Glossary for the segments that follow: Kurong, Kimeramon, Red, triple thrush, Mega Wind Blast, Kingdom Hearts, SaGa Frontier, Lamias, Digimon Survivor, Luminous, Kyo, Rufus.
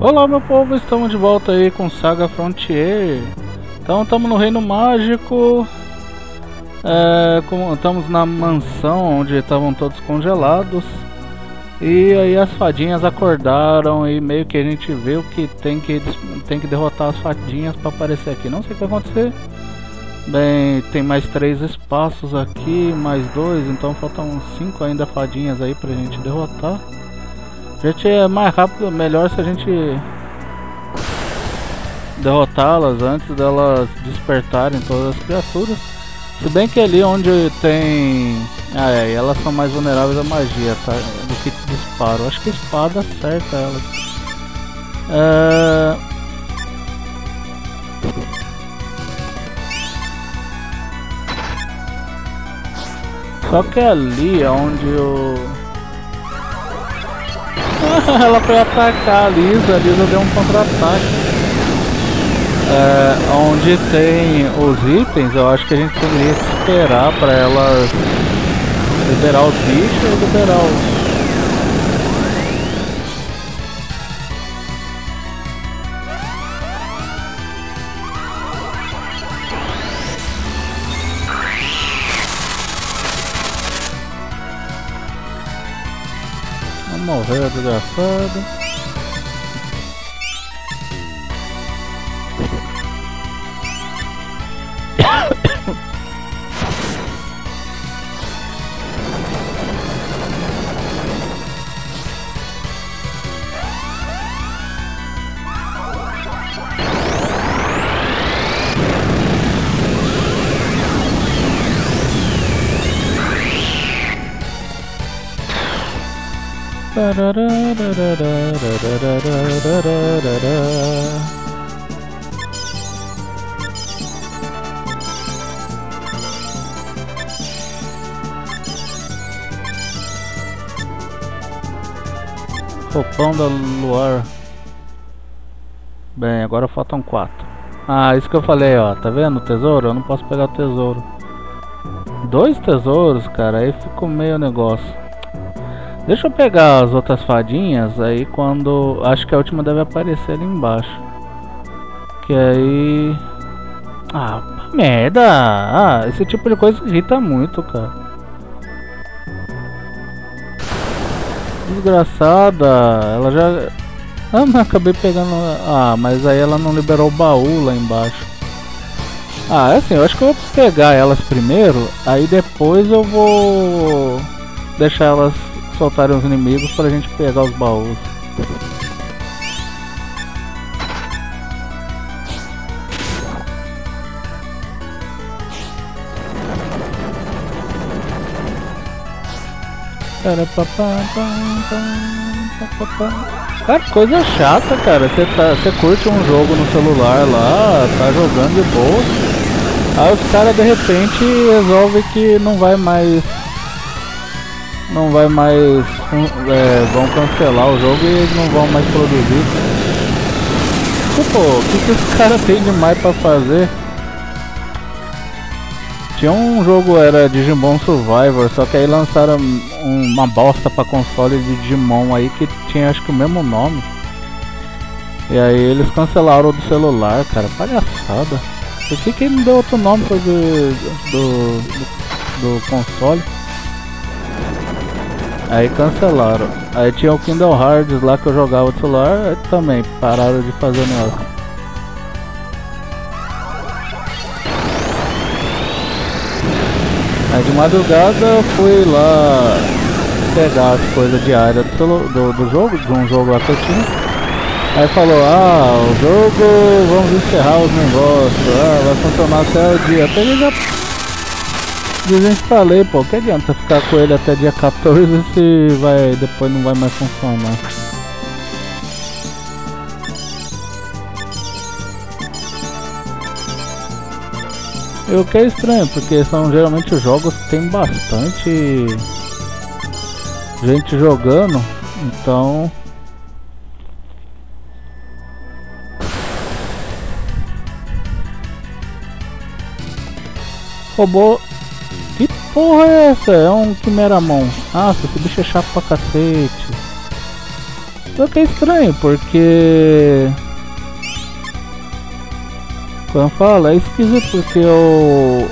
Olá, meu povo, estamos de volta aí com SaGa Frontier. Então estamos no Reino Mágico, estamos na mansão onde estavam todos congelados. E aí as fadinhas acordaram e meio que a gente viu que tem que derrotar as fadinhas para aparecer aqui. Não sei o que vai acontecer. Bem, tem mais 3 espaços aqui, mais 2, então faltam 5 ainda fadinhas aí pra gente derrotar. A gente é mais rápido, melhor se a gente derrotá-las antes delas despertarem todas as criaturas. Se bem que ali onde tem... Ah é, elas são mais vulneráveis à magia, tá? Do que disparo. Acho que a espada acerta elas. Só que ali é onde eu... Ela foi atacar a Lisa deu um contra-ataque. Onde tem os itens, eu acho que a gente deveria esperar para elas liberar os bichos ou liberar os... Morreu, desgraçado. Roupão da Luar. Bem, agora faltam 4. Ah, isso que eu falei, ó. Tá vendo o tesouro? Eu não posso pegar o tesouro. 2 tesouros, cara. Aí ficou meio negócio. Deixa eu pegar as outras fadinhas, aí quando... Acho que a última deve aparecer ali embaixo. Que aí... Ah, merda! Ah, esse tipo de coisa irrita muito, cara. Desgraçada! Ela já... Ah, mas acabei pegando... Ah, mas aí ela não liberou o baú lá embaixo. Ah, é assim, eu acho que eu vou pegar elas primeiro, aí depois eu vou... Deixar elas... soltarem os inimigos pra gente pegar os baús. Cara, coisa chata, cara. Você curte um jogo no celular lá, tá jogando de boa. Aí os caras de repente resolvem que não vai mais, vão cancelar o jogo e eles não vão mais produzir. Pô, o que os caras têm demais pra fazer? Tinha um jogo, era Digimon Survivor, só que aí lançaram uma bosta pra console de Digimon aí que tinha acho que o mesmo nome. E aí eles cancelaram o do celular, cara, palhaçada. Por que ele não deu outro nome pro do console? Aí cancelaram. Aí tinha o Kingdom Hearts lá que eu jogava de celular, também pararam de fazer negócio. Aí de madrugada eu fui lá pegar as coisas diárias do jogo, de um jogo lá que eu tinha. Aí falou, ah, o jogo, vamos encerrar os negócios, ah, vai funcionar até o dia. Até ele já... Desinstalei, pô, que adianta ficar com ele até dia 14 se vai, depois não vai mais funcionar. E o que é estranho, porque são geralmente jogos que tem bastante gente jogando, então... Robô... Que porra é essa? É um Kimeramon. Ah, esse bicho é chato pra cacete. Foi até estranho, porque... Como fala, é esquisito porque o...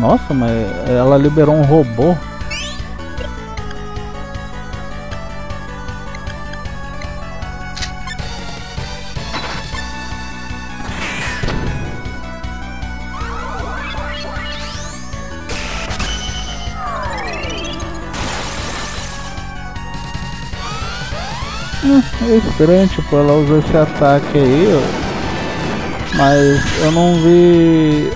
Nossa, mas ela liberou um robô. É estranho, tipo, ela usou esse ataque aí, mas eu não vi...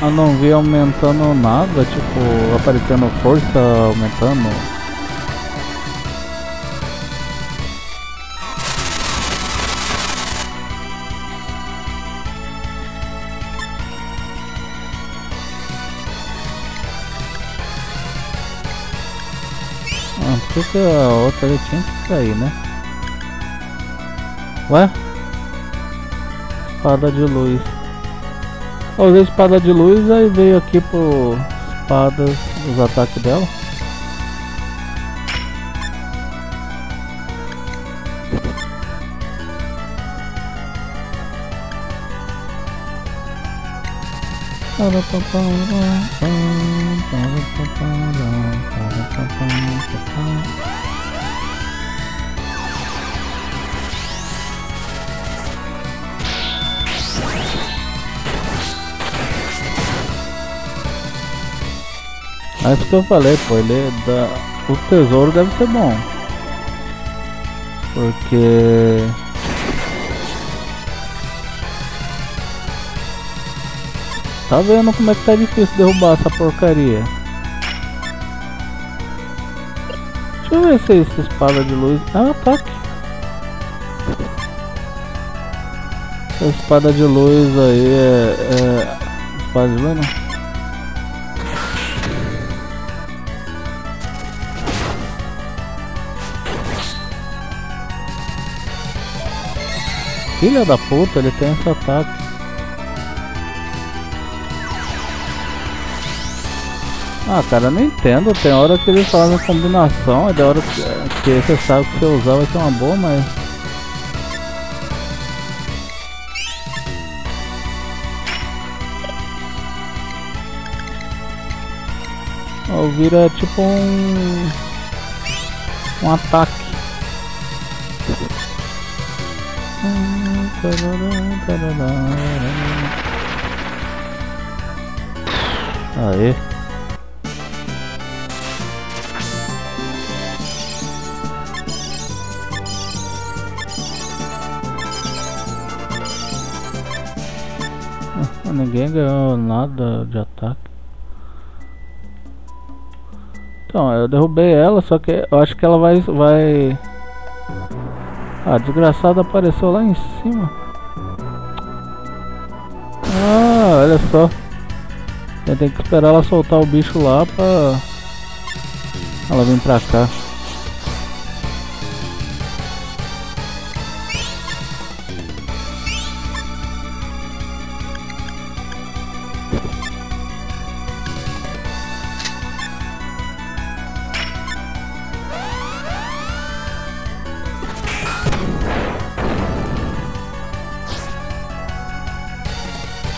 Eu não vi aumentando nada, tipo, aparecendo força, aumentando... Por que a outra tinha que sair, né? Ué? Espada de luz. Eu usei espada de luz, aí veio aqui por espadas os ataques dela. É isso que eu falei, pô, ele dá... O tesouro deve ser bom, porque... Tá vendo como é que tá difícil derrubar essa porcaria. Deixa eu ver se essa espada de luz... Ah, um ataque. Essa espada de luz aí é... Espada de luz, não? Filha da puta, ele tem esse ataque. Ah, cara, eu não entendo. Tem hora que eles fazem combinação, é da hora que você sabe que você usar vai ser uma boa, mas... Ó, vira tipo um ataque. Aê. Ninguém ganhou nada de ataque. Então, eu derrubei ela, só que eu acho que ela vai... Ah, desgraçada apareceu lá em cima. Ah, olha só. Eu tenho que esperar ela soltar o bicho lá pra... Ela vir pra cá.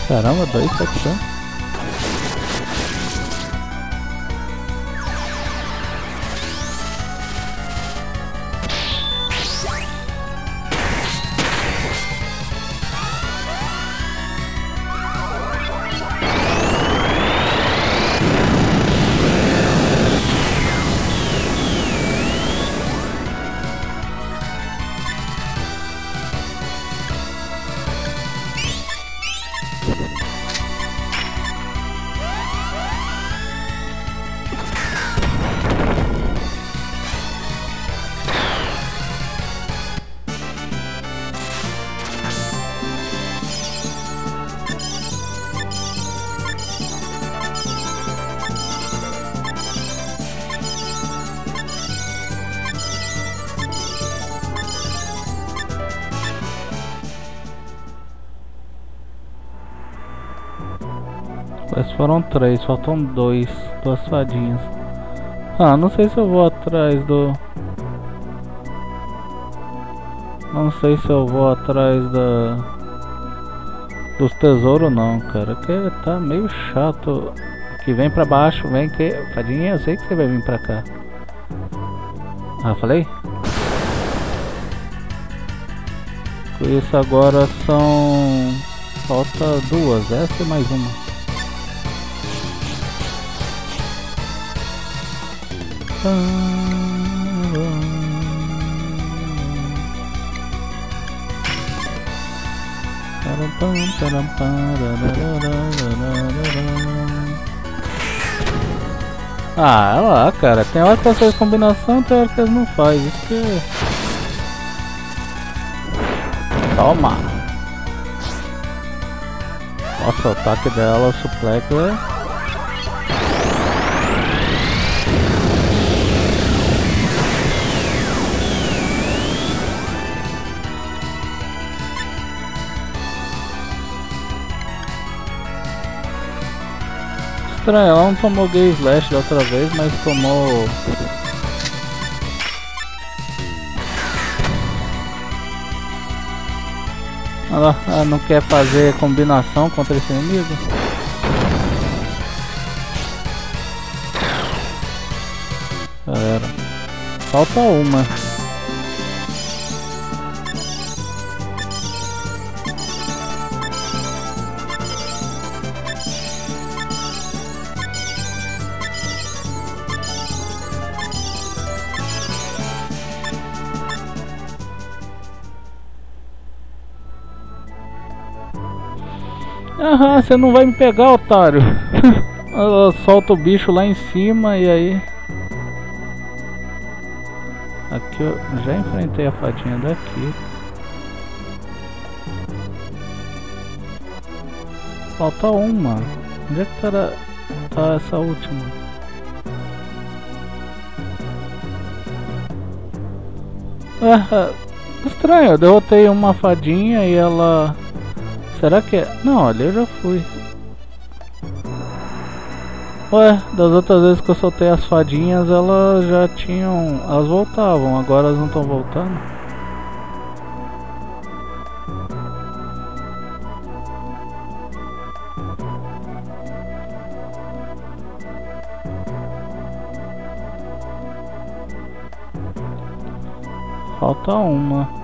Caramba, 2, 7 chão. Foram 3, faltam 2, duas fadinhas. Ah, não sei se eu vou atrás do... Não sei se eu vou atrás dos tesouros não, cara, que tá meio chato. Que vem pra baixo, vem que... Fadinha, eu sei que você vai vir pra cá. Ah, falei? Com isso agora são... Falta duas, essa e mais uma. Ah, olha lá, cara, tem hora que ela faz combinação, tem hora que eles não fazem. Isso que é... Toma! Nossa, o ataque dela, o suplex, né? Estranho, ela não tomou Gay Slash da outra vez, mas tomou... Ela não quer fazer combinação contra esse inimigo? Galera, falta uma. Aham, você não vai me pegar, otário. Ela solta o bicho lá em cima e aí... Aqui eu já enfrentei a fadinha daqui. Falta uma. Onde é que tá essa última? Ah, estranho, eu derrotei uma fadinha e ela... Será que é? Não, ali eu já fui. Ué, das outras vezes que eu soltei as fadinhas, elas já tinham... Elas voltavam, agora elas não estão voltando. Falta uma.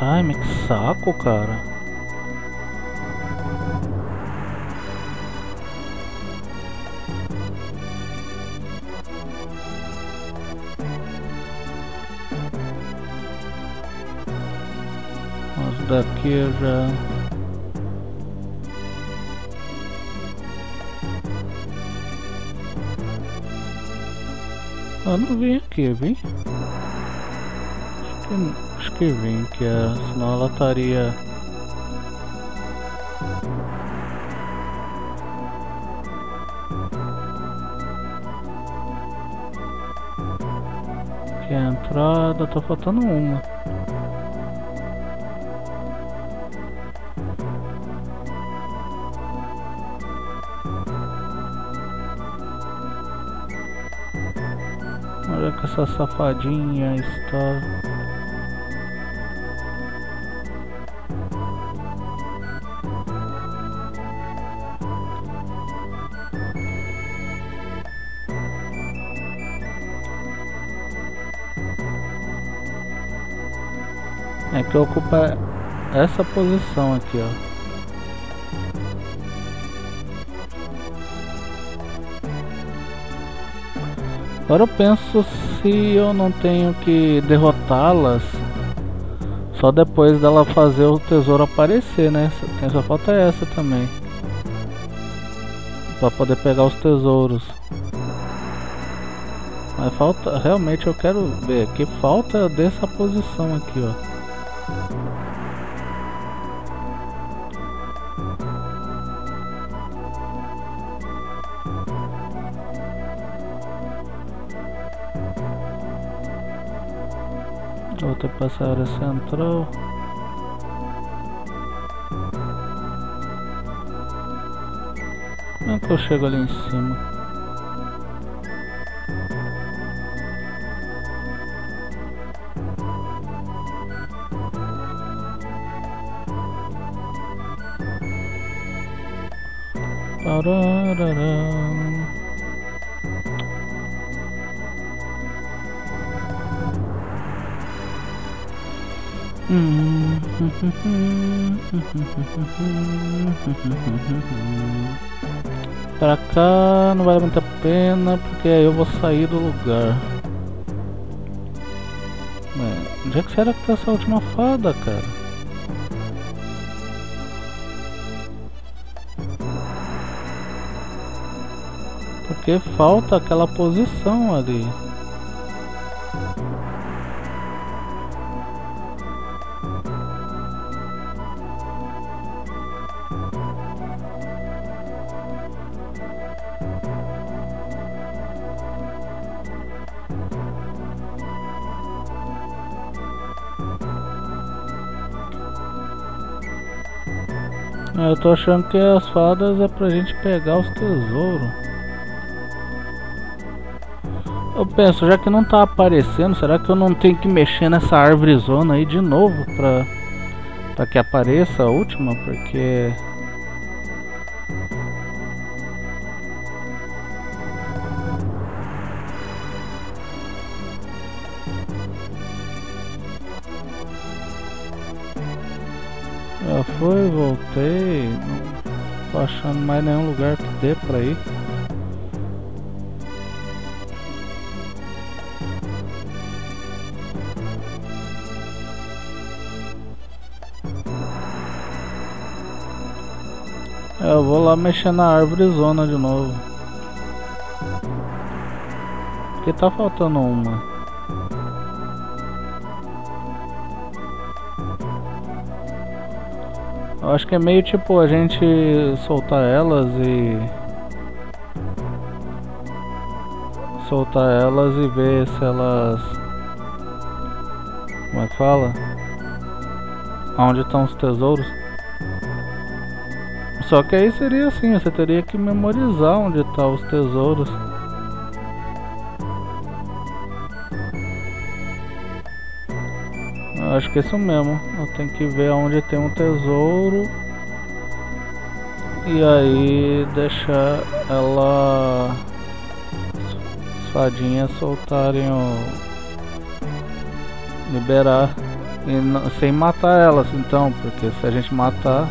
Ai, mas que saco, cara. Mas daqui eu já... Eu não vim aqui, vim? Acho que vim, que é, senão ela estaria... Aqui é a entrada, tá faltando uma. Olha que essa safadinha está... É que ocupa essa posição aqui, ó. Agora eu penso se eu não tenho que derrotá-las só depois dela fazer o tesouro aparecer, né? Só falta essa também, pra poder pegar os tesouros. Mas falta... Realmente eu quero ver que falta dessa posição aqui, ó. Volta a passar a central. Como é que eu chego ali em cima? Tarararã. Pra cá não vale muito a pena, porque aí eu vou sair do lugar. Ué, onde é que será que tá essa última fada, cara? Porque falta aquela posição ali. Eu tô achando que as fadas é pra gente pegar os tesouros. Eu penso, já que não tá aparecendo, será que eu não tenho que mexer nessa árvore zona aí de novo pra que apareça a última? Porque... já foi, voltei, não tô achando mais nenhum lugar que dê pra ir. Eu vou lá mexer na árvore zona de novo, porque tá faltando uma. Eu acho que é meio tipo a gente soltar elas e... soltar elas e ver se elas... como é que fala? Onde estão os tesouros. Só que aí seria assim, você teria que memorizar onde estão os tesouros. Acho que é isso mesmo, eu tenho que ver onde tem um tesouro e aí deixar ela, as fadinhas soltarem o... liberar e não... sem matar elas então, porque se a gente matar...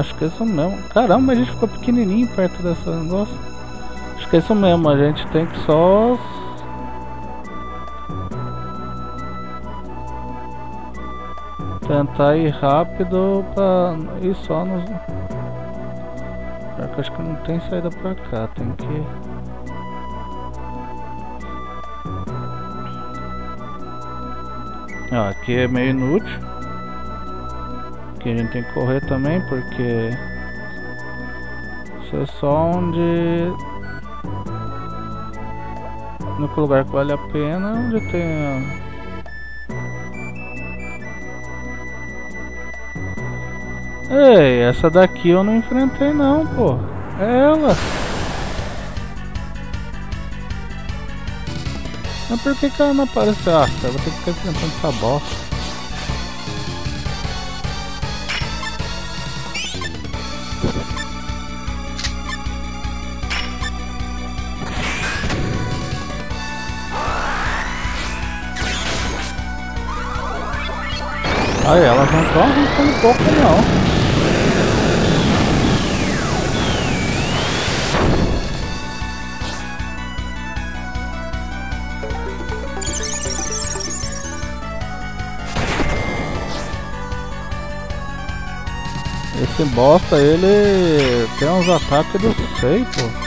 acho que é isso mesmo. Caramba, a gente ficou pequenininho perto dessa negócio. Acho que é isso mesmo, a gente tem que só... tentar ir rápido pra ir só nos... acho que não tem saída pra cá, tem que... ah, aqui é meio inútil. A gente tem que correr também, porque isso é só onde... no único lugar que vale a pena é onde tem a... ei, essa daqui eu não enfrentei não, pô. É ela. Mas por que que ela não apareceu? Ah, eu vou ter que ficar enfrentando essa bosta. Aí, elas não estão arriscando um pouco não. Esse bosta, ele tem uns ataques do sei, pô.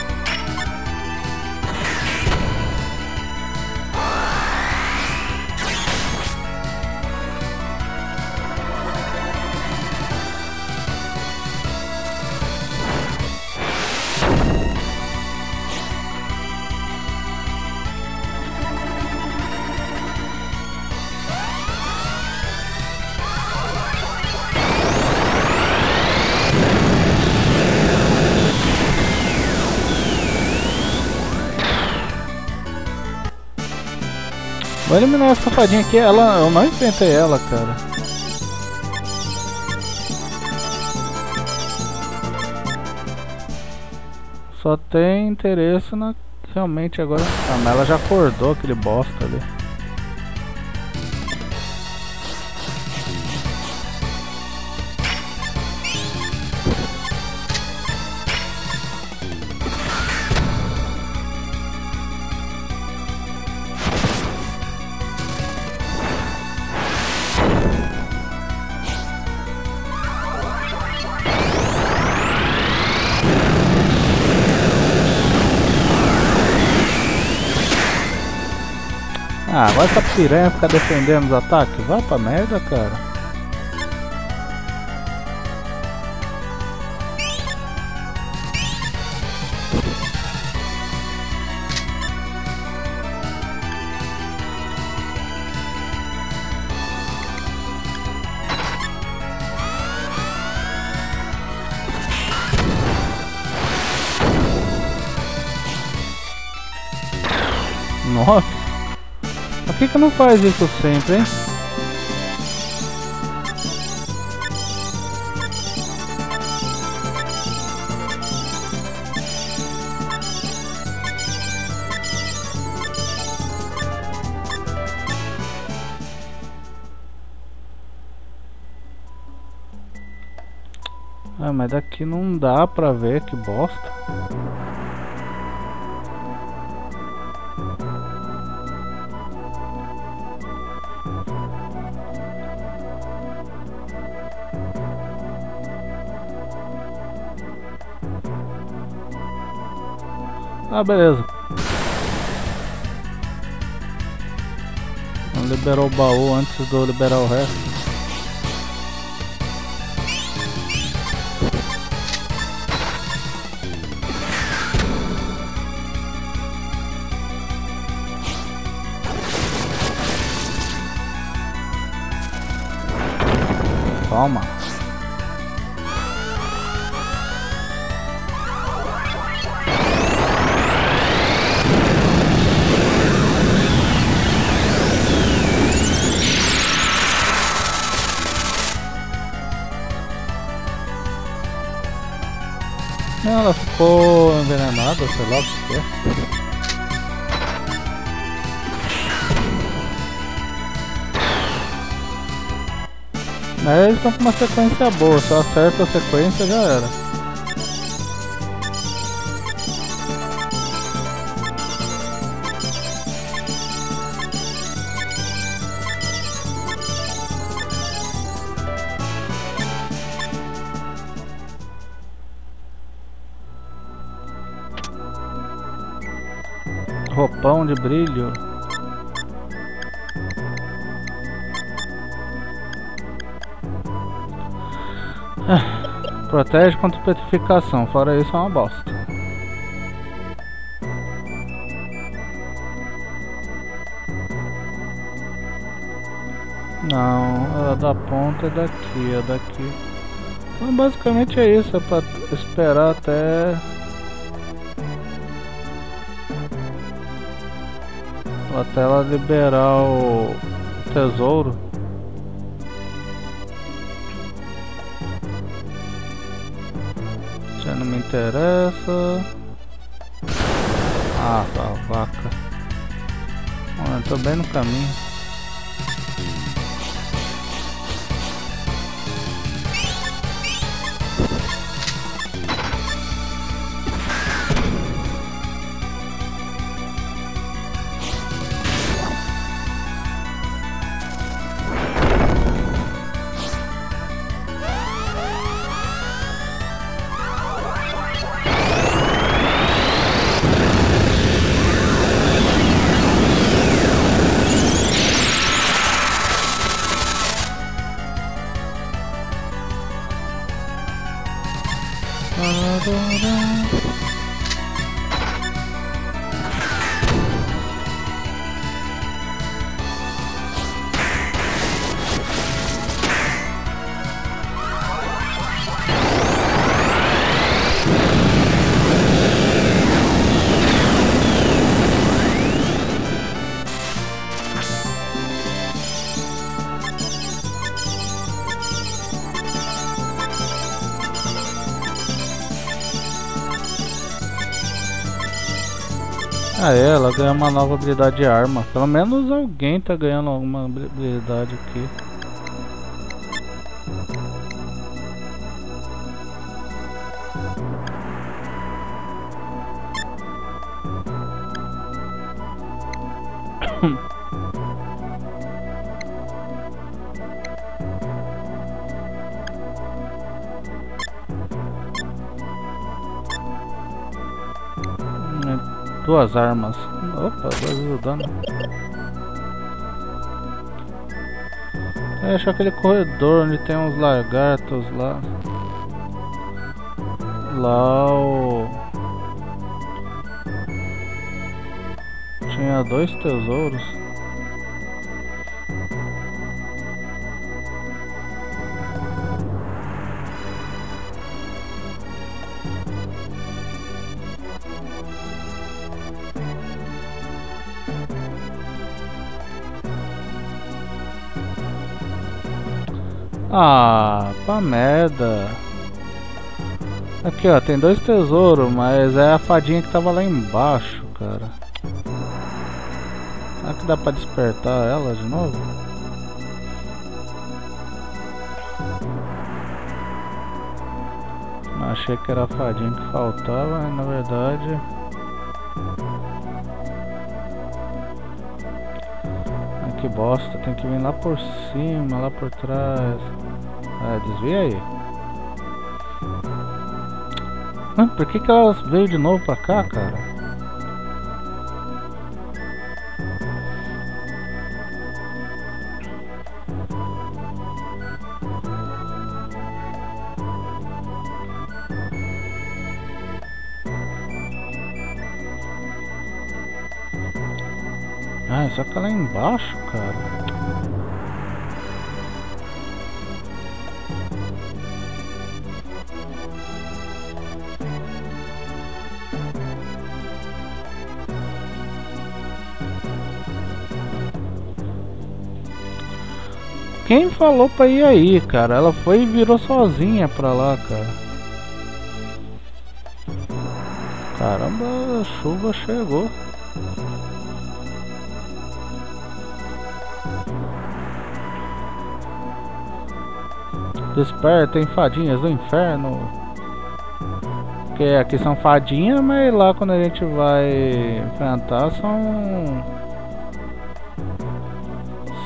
Vou eliminar essa fadinha aqui, ela, eu não enfrentei ela, cara. Só tem interesse na... Realmente agora... Ah, mas ela já acordou aquele bosta ali. Ah, vai essa piranha ficar defendendo os ataques? Vai pra merda, cara. Nossa. Por que não faz isso sempre, hein? Ah, mas daqui não dá pra ver, que bosta. Ah, beleza. Vamos liberar o baú antes de eu liberar o resto. Toma. Ela ficou envenenada, sei lá o que é. Mas eles estão com uma sequência boa, só acerta a sequência e já era. Roupão de brilho. Protege contra petrificação, fora isso é uma bosta. Não, ela da ponta é daqui, é daqui. Então basicamente é isso, é pra esperar até... até ela liberar o tesouro. Já não me interessa. Ah, tá, vaca. Mano, eu tô bem no caminho. Ah é, ela ganha uma nova habilidade de arma. Pelo menos alguém tá ganhando alguma habilidade aqui. Duas armas. Opa, vai ajudando. Eu acho aquele corredor onde tem uns lagartos lá. Lá o... tinha dois tesouros. Ah, pra merda. Aqui ó, tem dois tesouros, mas é a fadinha que tava lá embaixo, cara. Será que dá pra despertar ela de novo? Achei que era a fadinha que faltava, mas na verdade... que bosta, tem que vir lá por cima, lá por trás. Ah, desvia aí. Ah, por que que elas veio de novo pra cá, cara? Ah, só que lá embaixo, cara. Quem falou pra ir aí, cara? Ela foi e virou sozinha pra lá, cara. Caramba, a chuva chegou. Despertem, fadinhas do inferno. Porque aqui são fadinhas, mas lá quando a gente vai enfrentar são...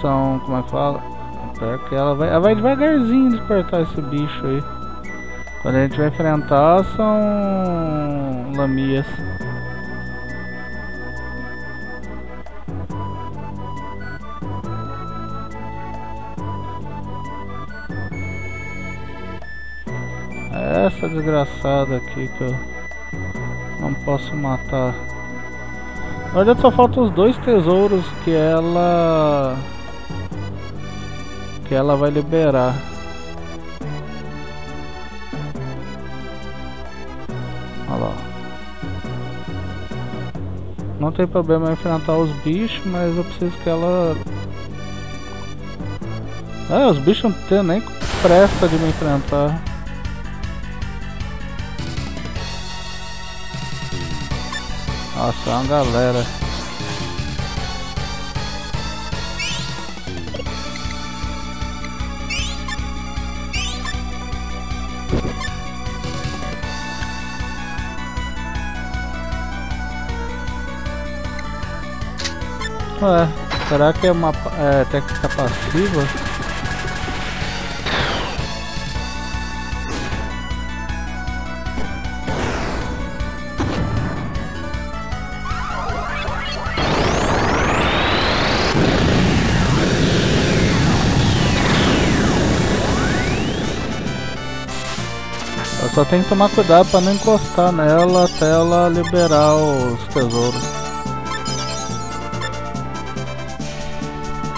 são... como é que fala? Pior que ela vai devagarzinho despertar esse bicho aí. Quando a gente vai enfrentar são... Lamias. Essa desgraçada aqui que eu não posso matar. Na verdade só faltam os dois tesouros que ela vai liberar. Olha lá. Não tem problema em enfrentar os bichos, mas eu preciso que ela... ah, os bichos não tem nem pressa de me enfrentar. Nossa, é uma galera. Ué, será que é uma técnica passiva? Só tem que tomar cuidado pra não encostar nela até ela liberar os tesouros.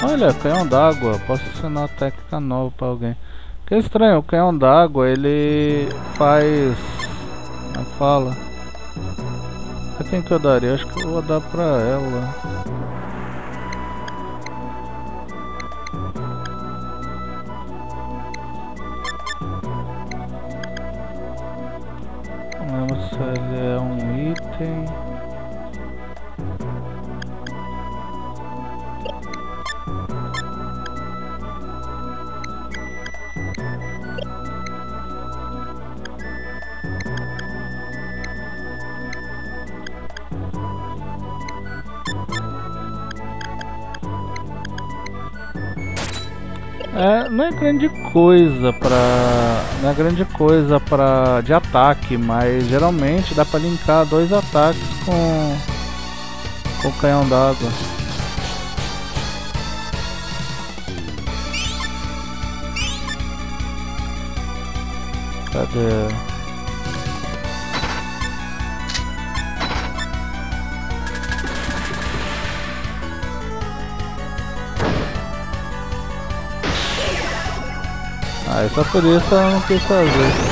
Olha, canhão d'água. Posso ensinar uma técnica nova pra alguém. Que estranho, o canhão d'água ele faz... como é que fala? A quem que eu daria? Acho que eu vou dar pra ela. Ele é um item. Não é grande coisa de ataque, mas geralmente dá pra linkar dois ataques com o canhão d'água. Cadê? Ah, só por isso eu não quis fazer.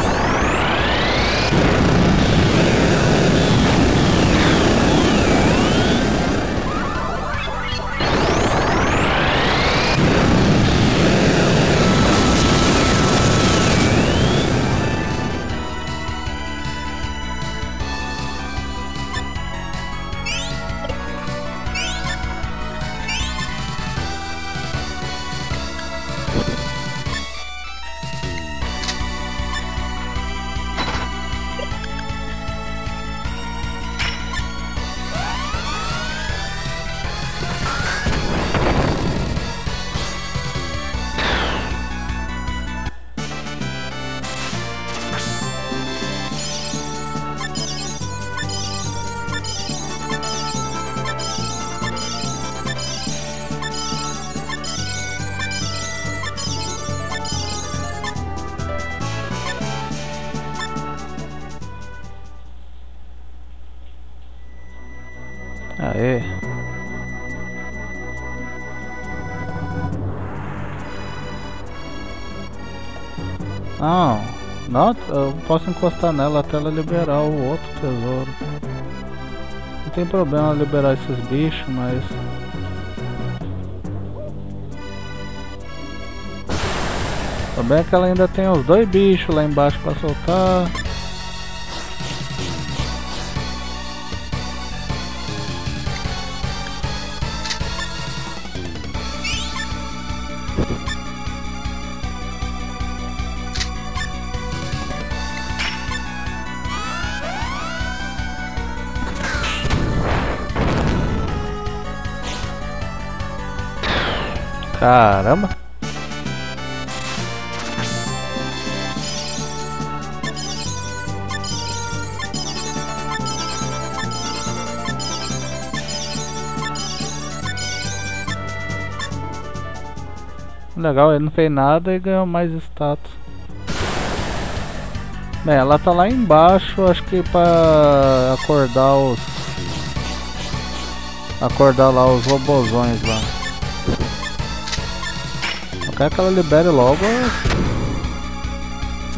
Aê. Não, eu posso encostar nela até ela liberar o outro tesouro. Não tem problema liberar esses bichos, mas... também é que ela ainda tem os dois bichos lá embaixo pra soltar. Caramba! Legal, ele não fez nada e ganhou mais status. Bem, ela tá lá embaixo, acho que pra acordar lá os robozões lá. Quer que ela libere logo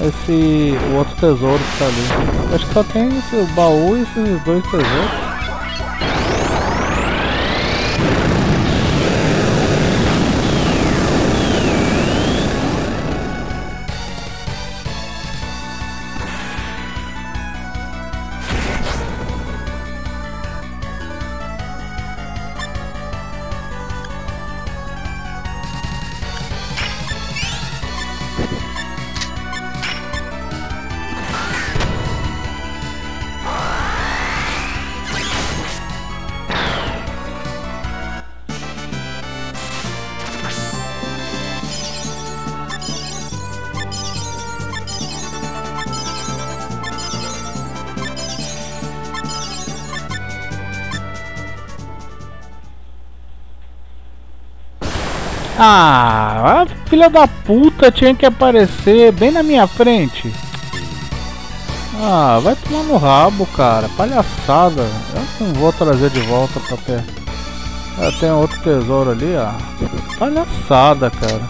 o outro tesouro que tá ali. Acho que só tem esse baú e esses dois tesouros. Ah, a filha da puta tinha que aparecer bem na minha frente. Ah, vai tomar no rabo, cara. Palhaçada. Eu não vou trazer de volta pra perto. Tem outro tesouro ali, ó. Palhaçada, cara.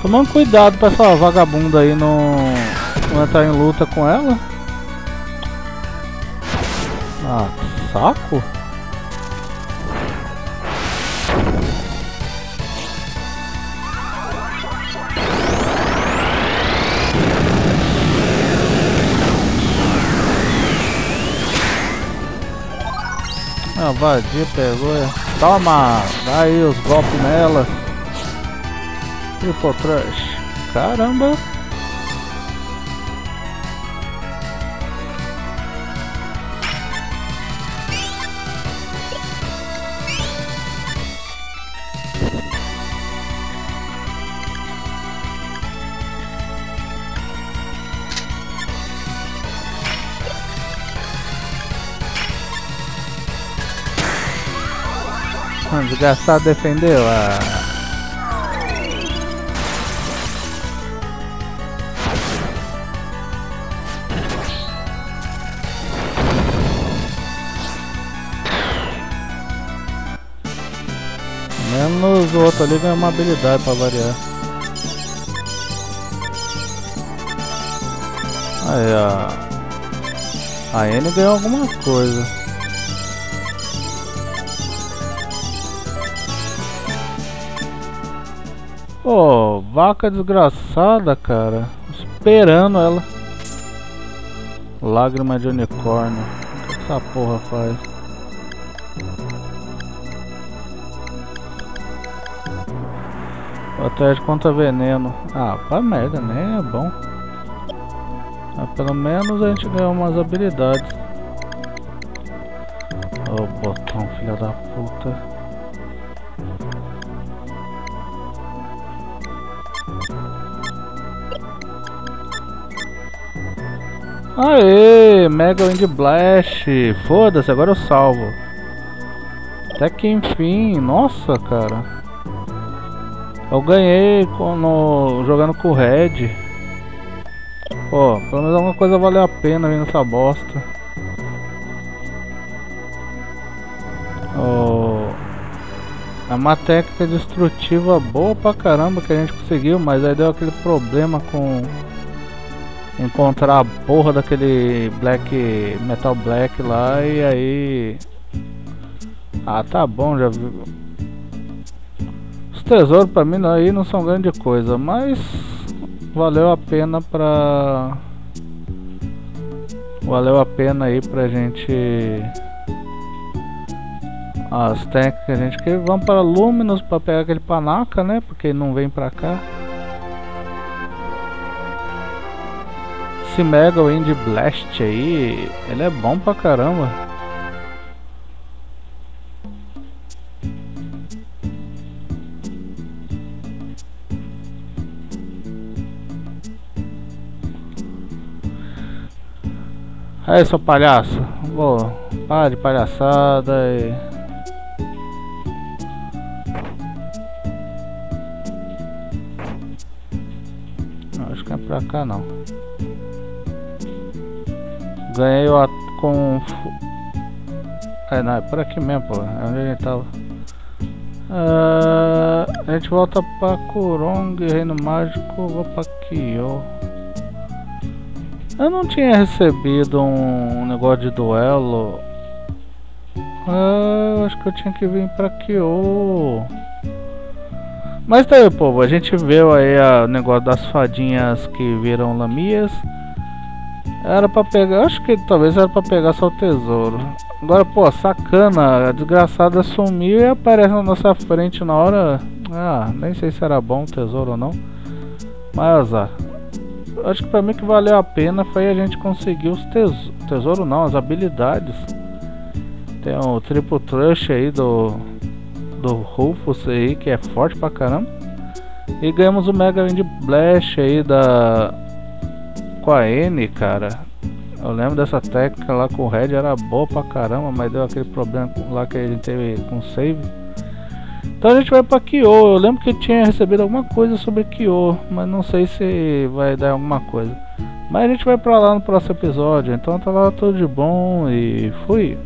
Tomando cuidado pra essa vagabunda aí não entrar em luta com ela. Ah, que saco. Vadia pegou, toma, dá aí os golpes nela. Triple thrush, caramba. Mano, desgraçado defendeu. Menos o outro ali ganha uma habilidade pra variar. Aí ó, a N ganhou alguma coisa. Ô, vaca desgraçada, cara. Esperando ela. Lágrima de unicórnio. O que essa porra faz? Atrás contra veneno. Ah, pra merda, né? É bom. Mas pelo menos a gente ganhou umas habilidades. Ô, botão, filha da puta. Aê, Mega Wind Blast. Foda-se, agora eu salvo. Até que enfim, nossa, cara. Eu ganhei jogando com o Red. Pô, pelo menos alguma coisa valeu a pena vir nessa bosta. Oh, é uma técnica destrutiva boa pra caramba que a gente conseguiu, mas aí deu aquele problema com encontrar a porra daquele Metal Black lá e aí. Ah, tá bom, já viu. Tesouro pra mim aí não são grande coisa, mas valeu a pena pra aí pra gente as técnicas que a gente quer. Vamos para Luminous pra pegar aquele panaca, né, porque não vem pra cá. Esse Mega Wind Blast aí, ele é bom pra caramba. Aí, seu palhaço, vou parar de palhaçada e... Não, acho que é pra cá não. Ganhei o com... É, não, é por aqui mesmo, pô, é onde a gente tava. A gente volta pra Kurong, Reino Mágico, vou pra Kyo. Eu não tinha recebido um negócio de duelo. Ah, eu acho que eu tinha que vir pra Kyo. Mas tá aí, povo. A gente viu aí o negócio das fadinhas que viram Lamias. Era pra pegar... Acho que talvez era pra pegar só o tesouro. Agora, pô, sacana. A desgraçada sumiu e aparece na nossa frente na hora... Ah, nem sei se era bom o tesouro ou não. Mas azar. Acho que pra mim que valeu a pena foi a gente conseguir os tesouros não, as habilidades. Tem o triple thrush aí do Rufus aí, que é forte pra caramba. E ganhamos o Mega Wind Blast aí com a N, cara. Eu lembro dessa técnica lá com o Red, era boa pra caramba, mas deu aquele problema lá que a gente teve com o save. Então a gente vai pra Kyo. Eu lembro que tinha recebido alguma coisa sobre Kyo, mas não sei se vai dar alguma coisa. Mas a gente vai pra lá no próximo episódio. Então tá lá, tudo de bom e fui!